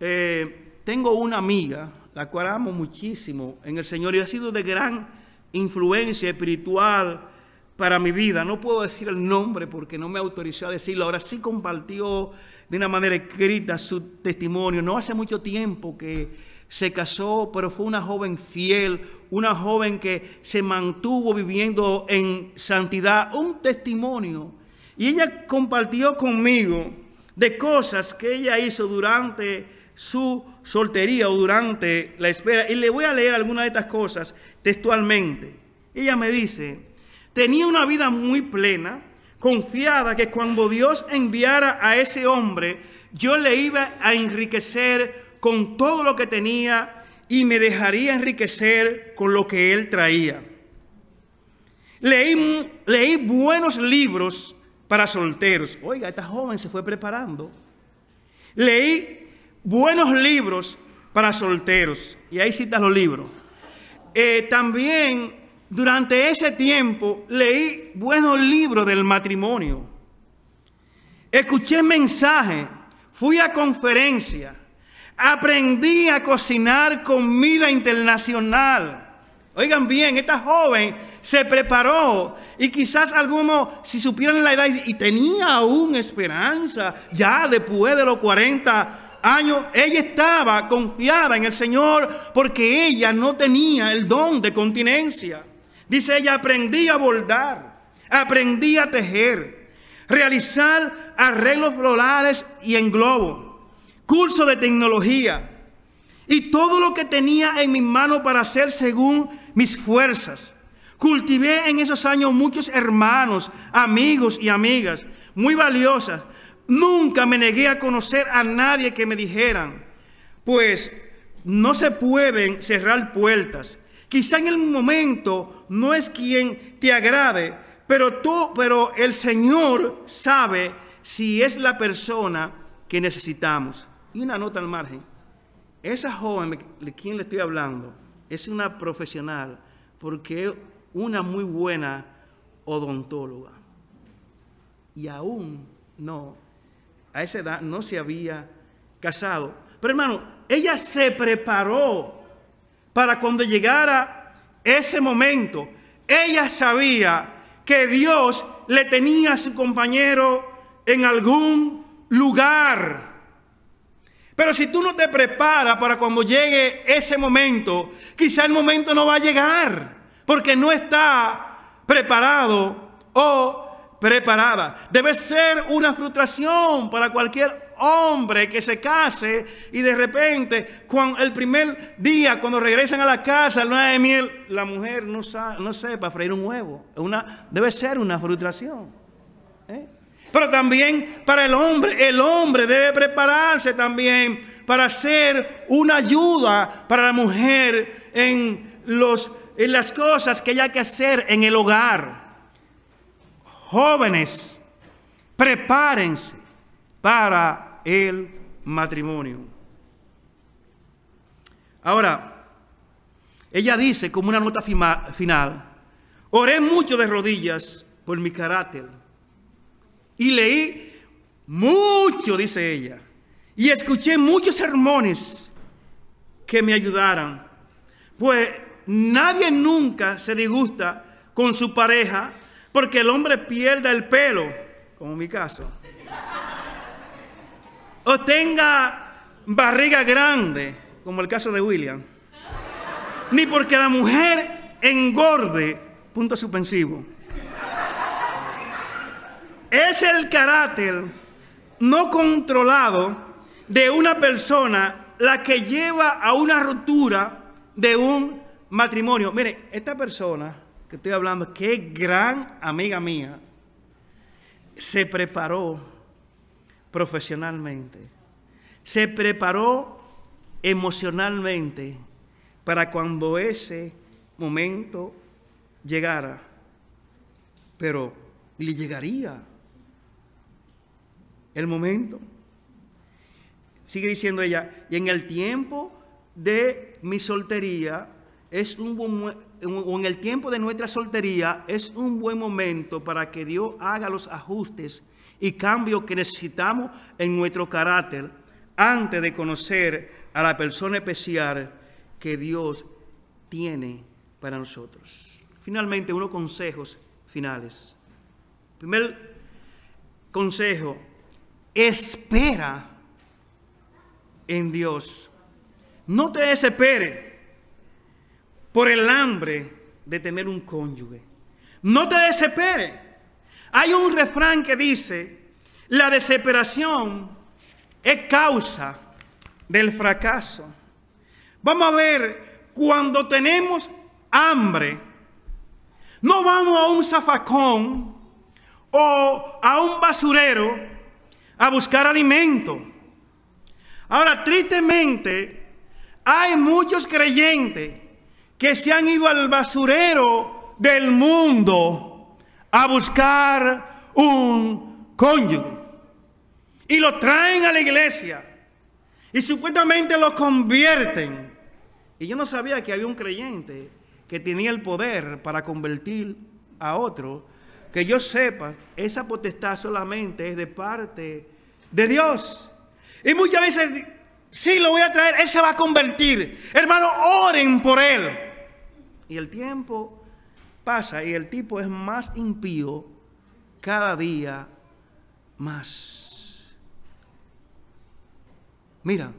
Eh, tengo una amiga, la cual amo muchísimo en el Señor y ha sido de gran influencia espiritual para mi vida. No puedo decir el nombre porque no me autorizó a decirlo. Ahora sí compartió de una manera escrita su testimonio. No hace mucho tiempo que se casó, pero fue una joven fiel, una joven que se mantuvo viviendo en santidad, un testimonio. Y ella compartió conmigo de cosas que ella hizo durante su soltería o durante la espera. Y le voy a leer algunas de estas cosas textualmente. Ella me dice, tenía una vida muy plena, confiada que cuando Dios enviara a ese hombre, yo le iba a enriquecer con todo lo que tenía y me dejaría enriquecer con lo que él traía. Leí, leí buenos libros para solteros. Oiga, esta joven se fue preparando. Leí buenos libros para solteros. Y ahí citas los libros. Eh, también... Durante ese tiempo leí buenos libros del matrimonio. Escuché mensajes, fui a conferencias, aprendí a cocinar comida internacional. Oigan bien, esta joven se preparó y quizás algunos, si supieran la edad y tenía aún esperanza, ya después de los cuarenta años, ella estaba confiada en el Señor porque ella no tenía el don de continencia. Dice ella, aprendí a bordar, aprendí a tejer, realizar arreglos florales y englobos, curso de tecnología y todo lo que tenía en mis manos para hacer según mis fuerzas. Cultivé en esos años muchos hermanos, amigos y amigas muy valiosas. Nunca me negué a conocer a nadie que me dijeran, pues no se pueden cerrar puertas. Quizá en el momento no es quien te agrade, pero tú, pero el Señor sabe si es la persona que necesitamos. Y una nota al margen. Esa joven de quien le estoy hablando es una profesional porque es una muy buena odontóloga. Y aún no, a esa edad no se había casado. Pero hermano, ella se preparó para cuando llegara ese momento. Ella sabía que Dios le tenía a su compañero en algún lugar. Pero si tú no te preparas para cuando llegue ese momento, quizá el momento no va a llegar, porque no está preparado o preparada. Debe ser una frustración para cualquier hombre que se case y de repente, cuando el primer día, cuando regresan a la casa, luna de miel, la mujer no, sabe, no sepa freír un huevo. Una, debe ser una frustración. ¿eh? Pero también para el hombre, el hombre debe prepararse también para ser una ayuda para la mujer en, los, en las cosas que haya que hacer en el hogar. Jóvenes, prepárense para el matrimonio. Ahora, ella dice como una nota fima, final, oré mucho de rodillas por mi carácter y leí mucho, dice ella, y escuché muchos sermones que me ayudaran, pues nadie nunca se disgusta con su pareja porque el hombre pierda el pelo, como en mi caso, o tenga barriga grande, como el caso de William, ni porque la mujer engorde, punto suspensivo. Es el carácter no controlado de una persona la que lleva a una ruptura de un matrimonio. Mire, esta persona que estoy hablando, que es gran amiga mía, se preparó profesionalmente, se preparó emocionalmente para cuando ese momento llegara, pero le llegaría el momento. Sigue diciendo ella, y en el tiempo de mi soltería es un buen, o en el tiempo de nuestra soltería es un buen momento para que Dios haga los ajustes y cambios que necesitamos en nuestro carácter antes de conocer a la persona especial que Dios tiene para nosotros. Finalmente, unos consejos finales. Primer consejo, espera en Dios. No te desesperes por el hambre de tener un cónyuge. No te desesperes. Hay un refrán que dice, la desesperación es causa del fracaso. Vamos a ver, cuando tenemos hambre, no vamos a un zafacón o a un basurero a buscar alimento. Ahora, tristemente, hay muchos creyentes que se han ido al basurero del mundo a buscar un cónyuge. Y lo traen a la iglesia y supuestamente lo convierten. Y yo no sabía que había un creyente que tenía el poder para convertir a otro. Que yo sepa, esa potestad solamente es de parte de Dios. Y muchas veces, sí, lo voy a traer, él se va a convertir. Hermano, oren por él. Y el tiempo pasa y el tipo es más impío cada día más. Mira,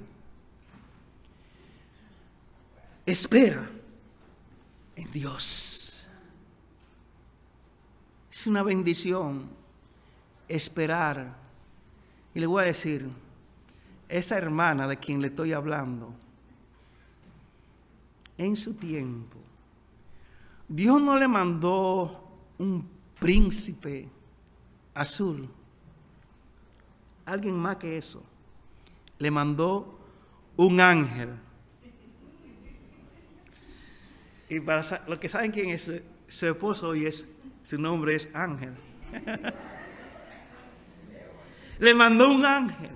espera en Dios. Es una bendición esperar. Y le voy a decir, esa hermana de quien le estoy hablando, en su tiempo, Dios no le mandó un príncipe azul, alguien más que eso. Le mandó un ángel. Y para los que saben quién es su esposo hoy, es, su nombre es Ángel. Le mandó un ángel.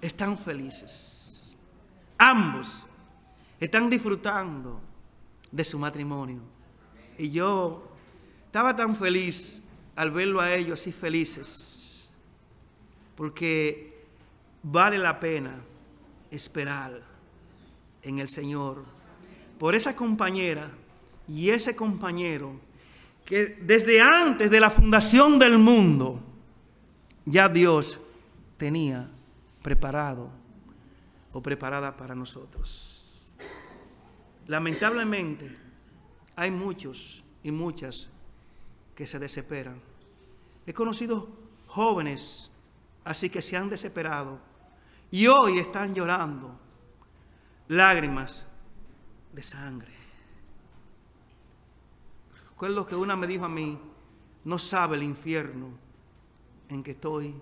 Están felices. Ambos están disfrutando de su matrimonio. Y yo estaba tan feliz al verlo a ellos así felices. Porque vale la pena esperar en el Señor por esa compañera y ese compañero que desde antes de la fundación del mundo ya Dios tenía preparado o preparada para nosotros. Lamentablemente hay muchos y muchas que se desesperan. He conocido jóvenes así que se han desesperado. Y hoy están llorando lágrimas de sangre. Recuerdo que una me dijo a mí, no sabe el infierno en que estoy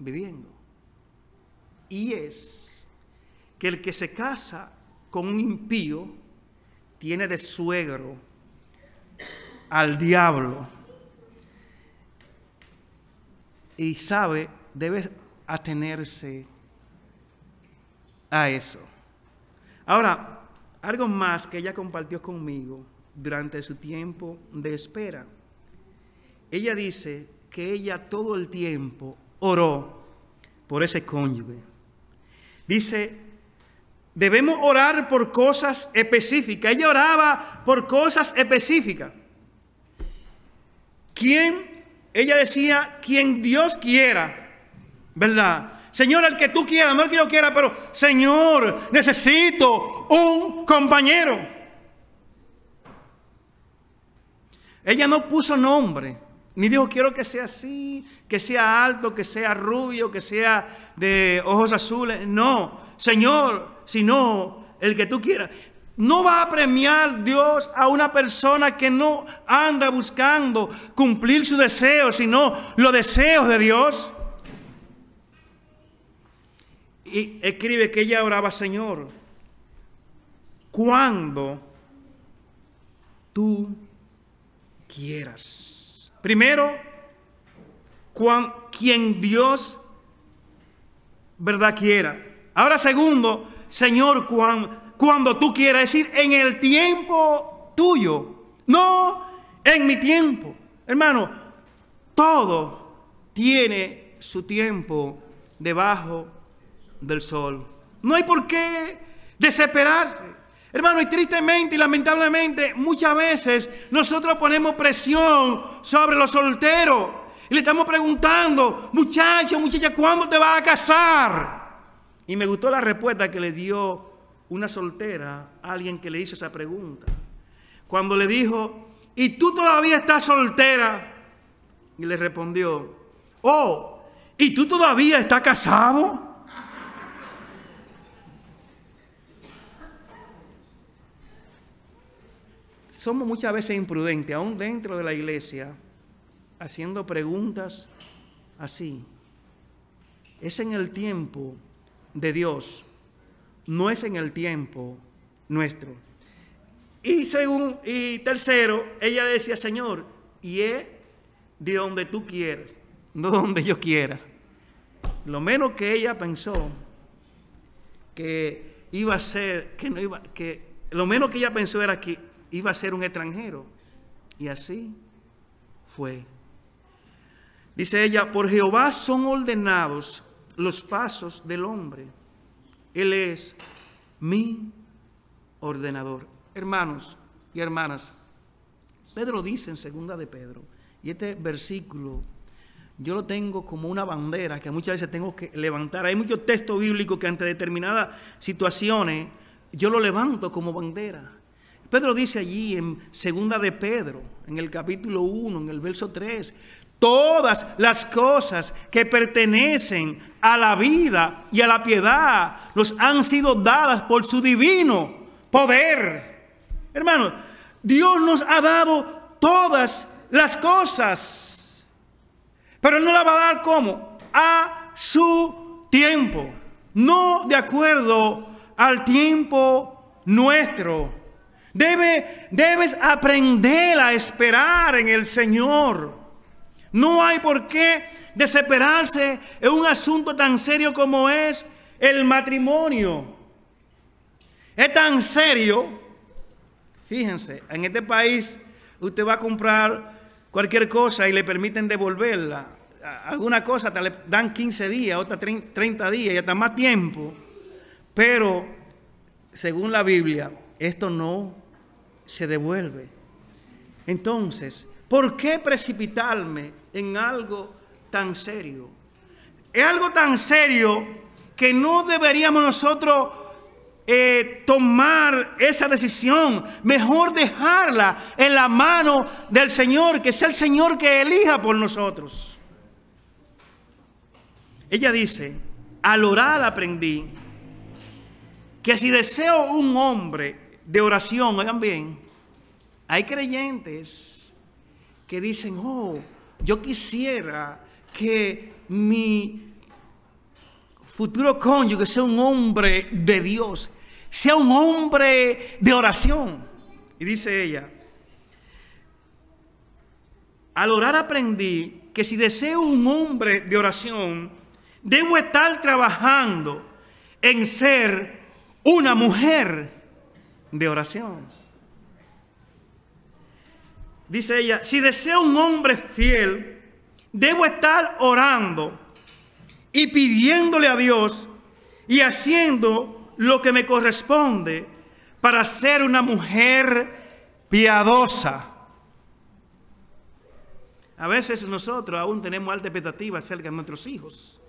viviendo. Y es que el que se casa con un impío tiene de suegro al diablo. Y sabe, debe atenerse a eso. Ahora, algo más que ella compartió conmigo durante su tiempo de espera. Ella dice que ella todo el tiempo oró por ese cónyuge. Dice, debemos orar por cosas específicas. Ella oraba por cosas específicas. ¿Quién? Ella decía, quien Dios quiera, ¿verdad? Señor, el que tú quieras, no el que yo quiera, pero Señor, necesito un compañero. Ella no puso nombre, ni dijo quiero que sea así, que sea alto, que sea rubio, que sea de ojos azules. No, Señor, sino el que tú quieras. No va a premiar Dios a una persona que no anda buscando cumplir sus deseos, sino los deseos de Dios. Y escribe que ella oraba, Señor, cuando tú quieras. Primero, cuan, quien Dios verdad quiera. Ahora segundo, Señor, cuan, cuando tú quieras. Es decir, en el tiempo tuyo. No en mi tiempo. Hermano, todo tiene su tiempo debajo del sol. No hay por qué desesperarse. Hermano, y tristemente y lamentablemente muchas veces nosotros ponemos presión sobre los solteros y le estamos preguntando, muchacho, muchacha, ¿cuándo te vas a casar? Y me gustó la respuesta que le dio una soltera, alguien que le hizo esa pregunta. Cuando le dijo, ¿y tú todavía estás soltera? Y le respondió, oh, ¿y tú todavía estás casado? Somos muchas veces imprudentes, aún dentro de la iglesia, haciendo preguntas así. Es en el tiempo de Dios, no es en el tiempo nuestro. Y, según, y tercero, ella decía, Señor, y es de donde tú quieres, no donde yo quiera. Lo menos que ella pensó que iba a ser, que no iba, que lo menos que ella pensó era que iba a ser un extranjero. Y así fue. Dice ella, por Jehová son ordenados los pasos del hombre. Él es mi ordenador. Hermanos y hermanas, Pedro dice en Segunda de Pedro, y este versículo yo lo tengo como una bandera que muchas veces tengo que levantar. Hay muchos textos bíblicos que ante determinadas situaciones yo lo levanto como bandera. Pedro dice allí en Segunda de Pedro, en el capítulo uno, en el verso tres, todas las cosas que pertenecen a la vida y a la piedad nos han sido dadas por su divino poder. Hermanos, Dios nos ha dado todas las cosas, pero Él no las va a dar como a su tiempo, no de acuerdo al tiempo nuestro. Debe, debes aprender a esperar en el Señor. No hay por qué desesperarse en un asunto tan serio como es el matrimonio. Es tan serio. Fíjense, en este país usted va a comprar cualquier cosa y le permiten devolverla. Alguna cosa le dan quince días, otra treinta días y hasta más tiempo. Pero, según la Biblia, esto no se devuelve. Entonces, ¿por qué precipitarme en algo tan serio? Es algo tan serio que no deberíamos nosotros eh, tomar esa decisión. Mejor dejarla en la mano del Señor, que sea el Señor que elija por nosotros. Ella dice, al orar aprendí que si deseo un hombre de oración, oigan bien, hay creyentes que dicen, oh, yo quisiera que mi futuro cónyuge sea un hombre de Dios, sea un hombre de oración. Y dice ella, al orar aprendí que si deseo un hombre de oración, debo estar trabajando en ser una mujer de oración. Dice ella, si deseo un hombre fiel, debo estar orando y pidiéndole a Dios y haciendo lo que me corresponde para ser una mujer piadosa. A veces nosotros aún tenemos alta expectativa acerca de nuestros hijos.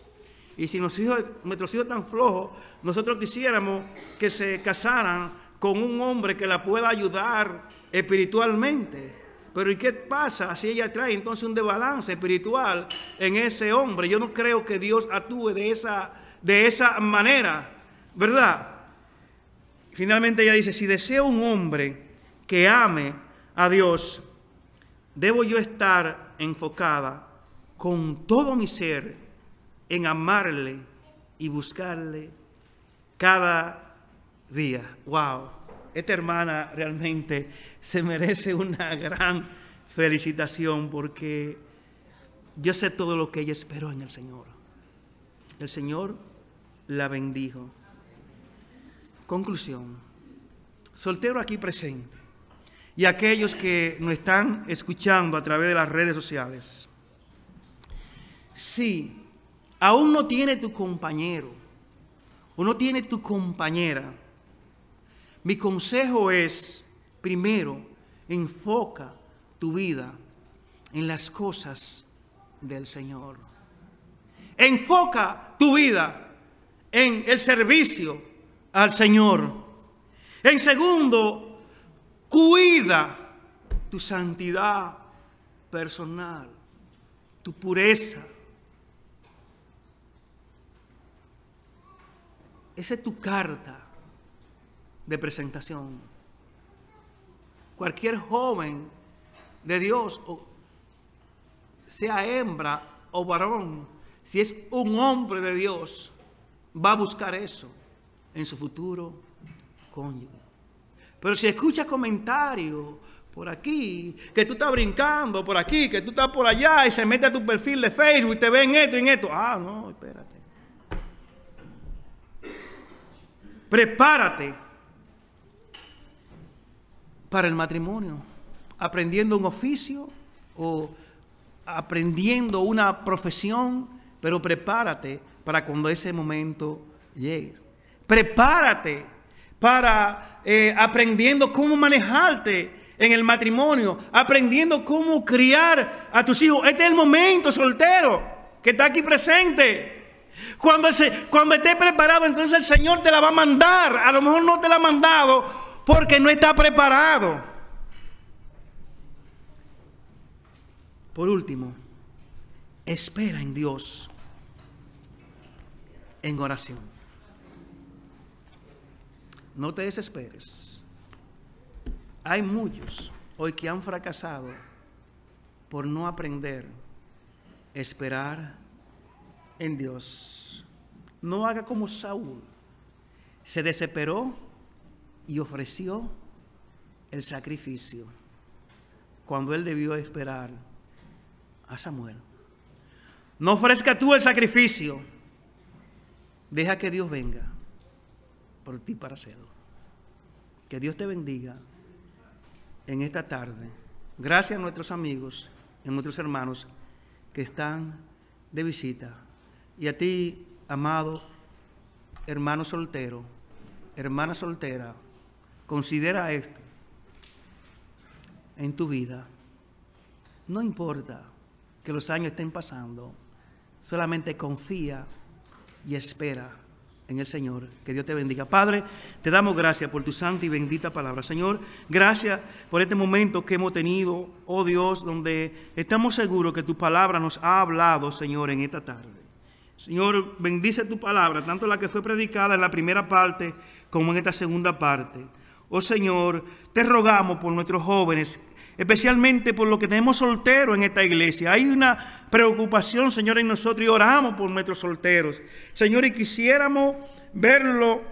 Y si nuestros hijos, nuestros hijos tan flojos, nosotros quisiéramos que se casaran con un hombre que la pueda ayudar espiritualmente. Pero ¿y qué pasa si ella trae entonces un desbalance espiritual en ese hombre? Yo no creo que Dios actúe de esa, de esa manera, ¿verdad? Finalmente ella dice, si deseo un hombre que ame a Dios, debo yo estar enfocada con todo mi ser en amarle y buscarle cada día. ¡Wow! Esta hermana realmente se merece una gran felicitación porque yo sé todo lo que ella esperó en el Señor. El Señor la bendijo. Conclusión. Soltero aquí presente y aquellos que nos están escuchando a través de las redes sociales. Si aún no tiene tu compañero o no tiene tu compañera, mi consejo es, primero, enfoca tu vida en las cosas del Señor. Enfoca tu vida en el servicio al Señor. En segundo, cuida tu santidad personal, tu pureza. Esa es tu carta de presentación. Cualquier joven de Dios, sea hembra o varón, si es un hombre de Dios, va a buscar eso en su futuro cónyuge. Pero si escucha comentarios por aquí, que tú estás brincando por aquí, que tú estás por allá, y se mete a tu perfil de Facebook y te ven esto y en esto. Ah, no, espérate. Prepárate para el matrimonio, aprendiendo un oficio o aprendiendo una profesión, pero prepárate para cuando ese momento llegue. Prepárate para eh, aprendiendo cómo manejarte en el matrimonio, aprendiendo cómo criar a tus hijos. Este es el momento, soltero, que está aquí presente. Cuando, se, cuando esté preparado, entonces el Señor te la va a mandar. A lo mejor no te la ha mandado porque no está preparado. Por último, espera en Dios, en oración. No te desesperes. Hay muchos hoy que han fracasado por no aprender a esperar en Dios. No haga como Saúl. Se desesperó y ofreció el sacrificio cuando él debió esperar a Samuel. No ofrezca tú el sacrificio. Deja que Dios venga por ti para hacerlo. Que Dios te bendiga en esta tarde. Gracias a nuestros amigos, a nuestros hermanos que están de visita. Y a ti, amado hermano soltero, hermana soltera, considera esto en tu vida. No importa que los años estén pasando, solamente confía y espera en el Señor. Que Dios te bendiga. Padre, te damos gracias por tu santa y bendita palabra. Señor, gracias por este momento que hemos tenido, oh Dios, donde estamos seguros que tu palabra nos ha hablado, Señor, en esta tarde. Señor, bendice tu palabra, tanto la que fue predicada en la primera parte como en esta segunda parte. Oh Señor, te rogamos por nuestros jóvenes, especialmente por los que tenemos solteros en esta iglesia. Hay una preocupación, Señor, en nosotros y oramos por nuestros solteros. Señor, y quisiéramos verlo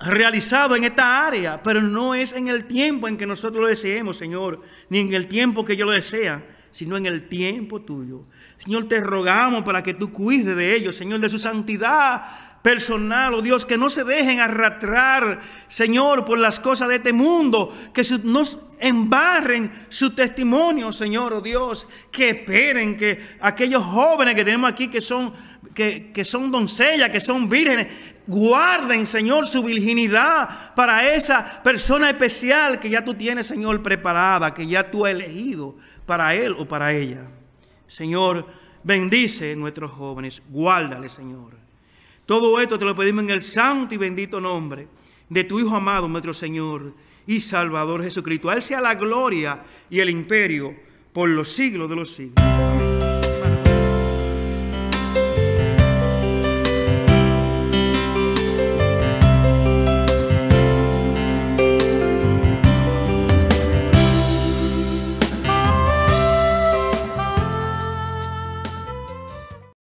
realizado en esta área, pero no es en el tiempo en que nosotros lo deseemos, Señor, ni en el tiempo que ellos lo desean, sino en el tiempo tuyo. Señor, te rogamos para que tú cuides de ellos, Señor, de su santidad personal, oh Dios, que no se dejen arrastrar, Señor, por las cosas de este mundo, que nos embarren su testimonio, Señor, oh Dios, que esperen que aquellos jóvenes que tenemos aquí, que son, que, que son doncellas, que son vírgenes, guarden, Señor, su virginidad para esa persona especial que ya tú tienes, Señor, preparada, que ya tú has elegido para él o para ella. Señor, bendice a nuestros jóvenes, guárdale, Señor. Todo esto te lo pedimos en el santo y bendito nombre de tu Hijo amado, nuestro Señor y Salvador Jesucristo. A él sea la gloria y el imperio por los siglos de los siglos.